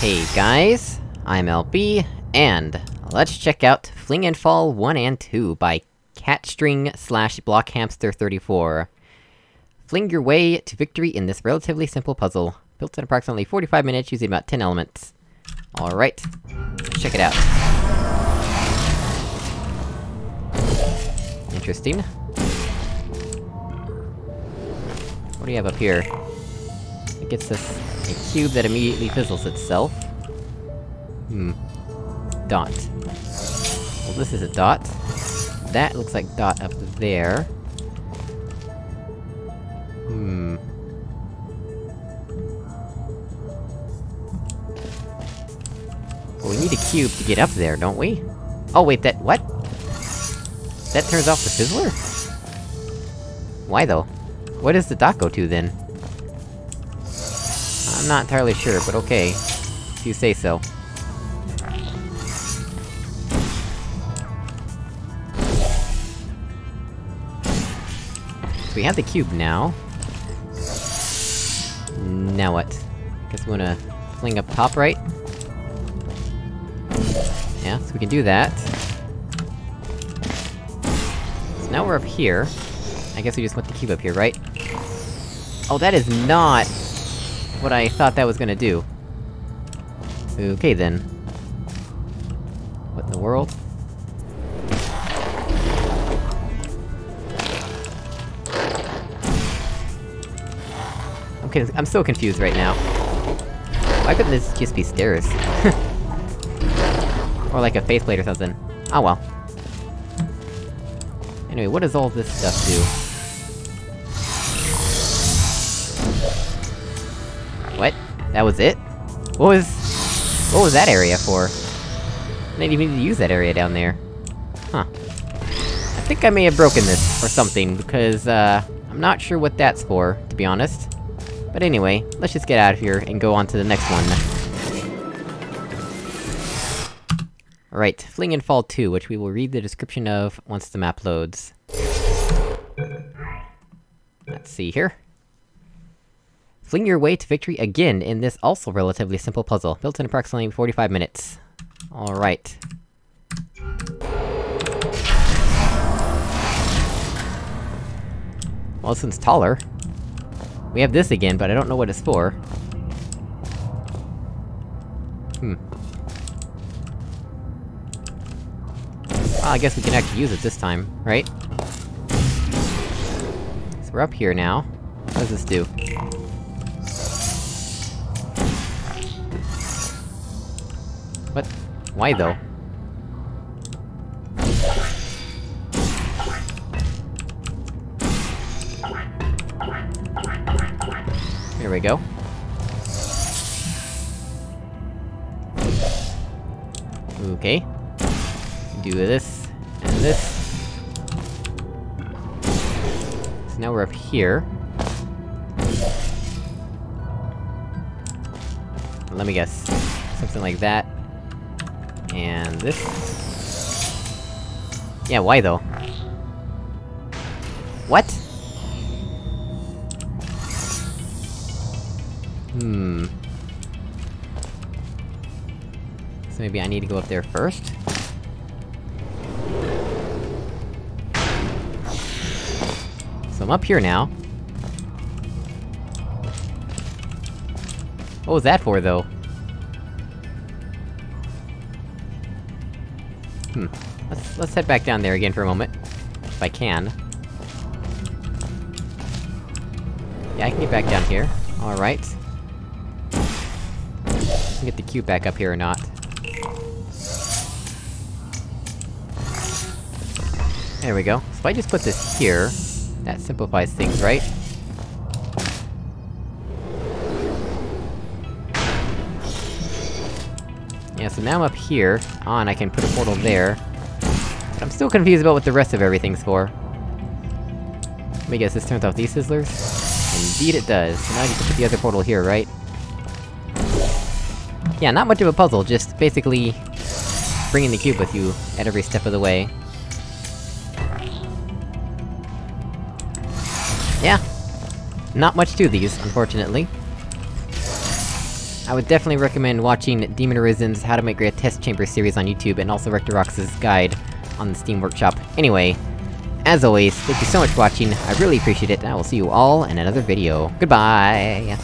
Hey guys, I'm LB, and let's check out Fling and Fall 1 and 2 by Catstring/Blockhamster34. Fling your way to victory in this relatively simple puzzle, built in approximately 45 minutes using about 10 elements. Alright, let's check it out. Interesting. What do you have up here? It gets this... a cube that immediately fizzles itself. Dot. Well, this is a dot. That looks like dot up there. Well, we need a cube to get up there, don't we? Oh wait, that- what? That turns off the fizzler? Why though? What does the dot go to then? I'm not entirely sure, but okay. If you say so. So we have the cube now. Now what? Guess we wanna fling up top right? Yeah, so we can do that. So now we're up here. I guess we just want the cube up here, right? Oh, that is not... what I thought that was gonna do. Okay then. What in the world? Okay, I'm so confused right now. Why couldn't this just be stairs? Or like a faceplate or something. Oh well. Anyway, what does all this stuff do? What? That was it? What was that area for? I didn't even need to use that area down there. Huh. I think I may have broken this, or something, because, I'm not sure what that's for, to be honest. But anyway, let's just get out of here and go on to the next one. Alright, Fling and Fall 2, which we will read the description of once the map loads. Let's see here. Fling your way to victory again in this also relatively simple puzzle, built in approximately 45 minutes. Alright. Well, this one's taller. We have this again, but I don't know what it's for. Well, I guess we can actually use it this time, right? So we're up here now. What does this do? What? Why though? Here we go. Okay. Do this, and this. So now we're up here. Let me guess. Something like that. And this... yeah, why though? What? So maybe I need to go up there first? So I'm up here now. What was that for though? Let's head back down there again for a moment. If I can. Yeah, I can get back down here. Alright. I can get the cube back up here or not. There we go. So if I just put this here, that simplifies things, right? Yeah, so now I'm up here, and I can put a portal there. But I'm still confused about what the rest of everything's for. Let me guess, this turns off these sizzlers? Indeed it does! So now I need to put the other portal here, right? Yeah, not much of a puzzle, just basically... bringing the cube with you at every step of the way. Yeah! Not much to these, unfortunately. I would definitely recommend watching Demon Arisen's How to Make Great Test Chamber series on YouTube, and also Rectorox's guide on the Steam Workshop. Anyway, as always, thank you so much for watching, I really appreciate it, and I will see you all in another video. Goodbye!